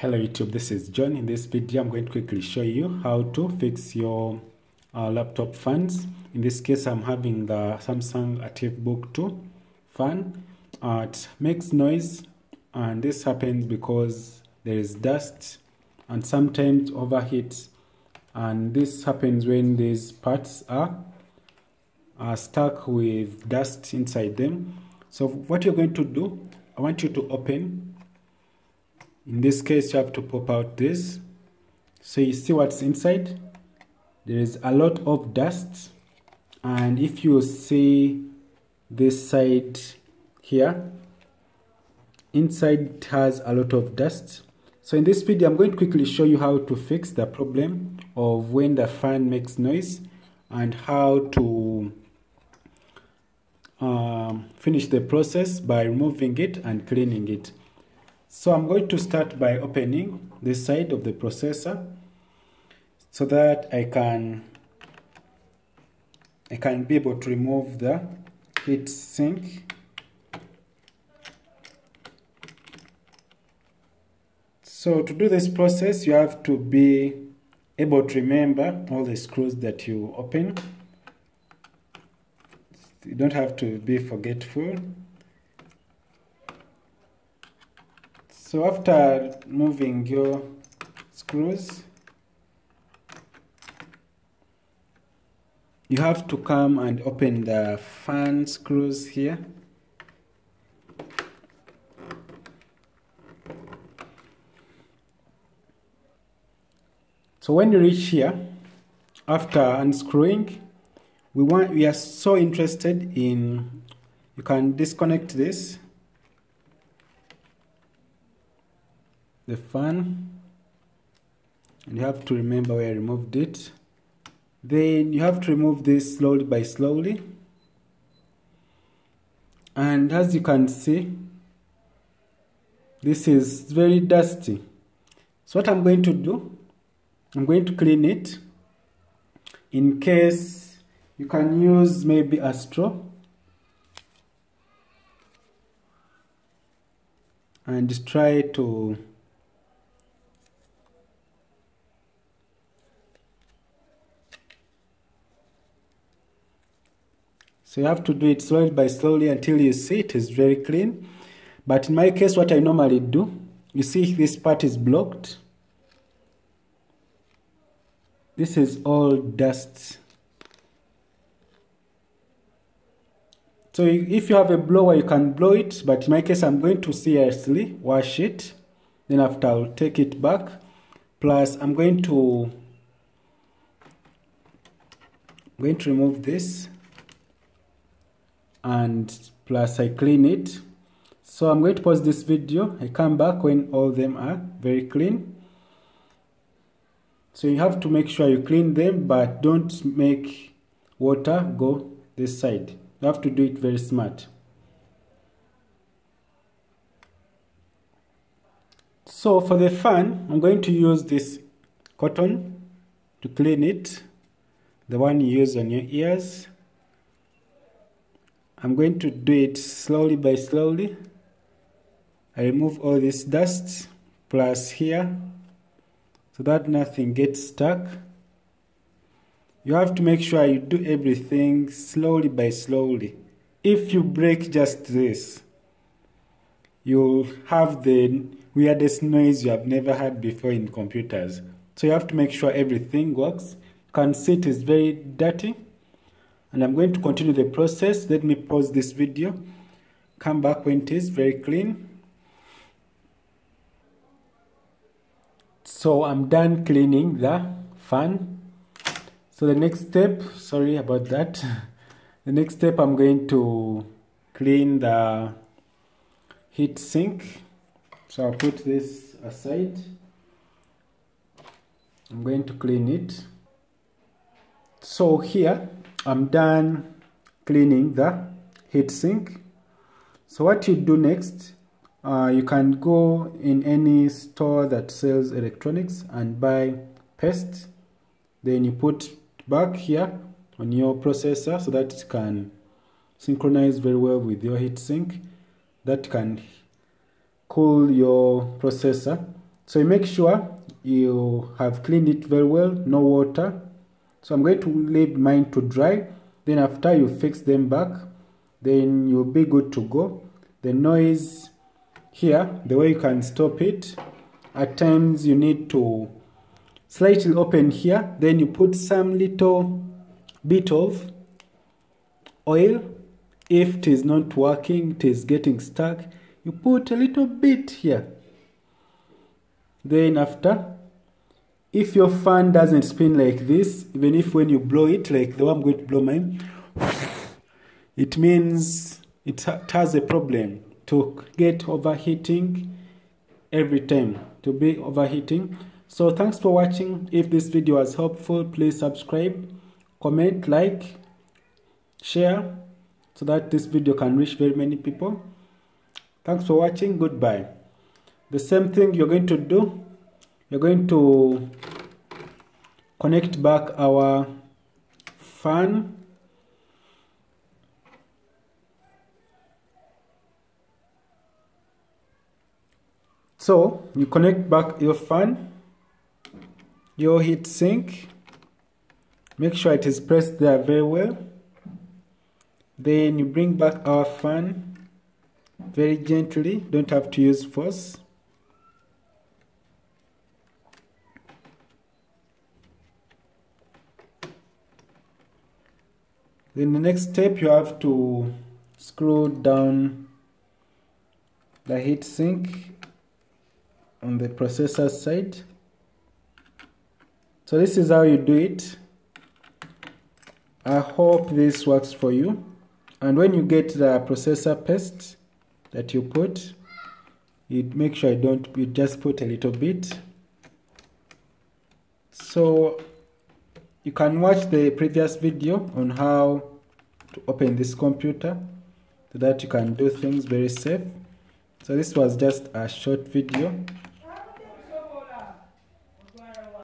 Hello YouTube, this is John. In this video I'm going to quickly show you how to fix your laptop fans. In this case I'm having the Samsung Active Book 2 fan. It makes noise, and this happens because there is dust and sometimes overheat, and this happens when these parts are stuck with dust inside them. So what you're going to do, I want you to open. In this case, you have to pop out this. So you see what's inside. There is a lot of dust. And if you see this side here, inside has a lot of dust. So in this video, I'm going to quickly show you how to fix the problem of when the fan makes noise and how to finish the process by removing it and cleaning it. So I'm going to start by opening this side of the processor so that I can be able to remove the heat sink. So to do this process, you have to be able to remember all the screws that you open. You don't have to be forgetful. So after moving your screws, you have to come and open the fan screws here. So when you reach here, after unscrewing, we are so interested in, you can disconnect this, the fan, and you have to remember where I removed it. Then you have to remove this slowly by slowly, and as you can see, this is very dusty. So what I'm going to do, I'm going to clean it. In case, you can use maybe a straw and try to . So you have to do it slowly by slowly until you see it is very clean. But in my case, what I normally do, you see this part is blocked. This is all dust. So if you have a blower, you can blow it. But in my case, I'm going to seriously wash it. Then after, I'll take it back. Plus, I'm going to remove this. And plus I clean it. So I'm going to pause this video. I come back when all of them are very clean. So you have to make sure you clean them, but don't make water go this side. You have to do it very smart. So for the fan, I'm going to use this cotton to clean it. The one you use on your ears. I'm going to do it slowly by slowly. I remove all this dust plus here so that nothing gets stuck. You have to make sure you do everything slowly by slowly. If you break just this, you'll have the weirdest noise you have never had before in computers. So you have to make sure everything works. You can see it is very dirty. And I'm going to continue the process. Let me pause this video. Come back when it is very clean. So I'm done cleaning the fan. So the next step, sorry about that. The next step, I'm going to clean the heat sink. So I'll put this aside. I'm going to clean it. So here, I'm done cleaning the heatsink. So what you do next, you can go in any store that sells electronics and buy paste. Then you put back here on your processor so that it can synchronize very well with your heatsink. That can cool your processor So you make sure you have cleaned it very well, no water. So I'm going to leave mine to dry. Then after you fix them back, then you'll be good to go. The noise here, the way you can stop it, at times you need to slightly open here, then you put some little bit of oil. If it is not working, it is getting stuck, you put a little bit here. Then after, if your fan doesn't spin like this, even if when you blow it, like the one I'm going to blow mine, it means it has a problem to get overheating every time, to be overheating. So thanks for watching. If this video was helpful, please subscribe, comment, like, share, so that this video can reach very many people. Thanks for watching. Goodbye. The same thing you're going to do, you're going to connect back our fan. So you connect back your fan, your heat sink, make sure it is pressed there very well. Then you bring back our fan very gently, don't have to use force. Then the next step, you have to screw down the heat sink on the processor side. So this is how you do it. I hope this works for you. And when you get the processor paste that you put, you make sure you don't, you just put a little bit. So you can watch the previous video on how to open this computer so that you can do things very safe. So this was just a short video.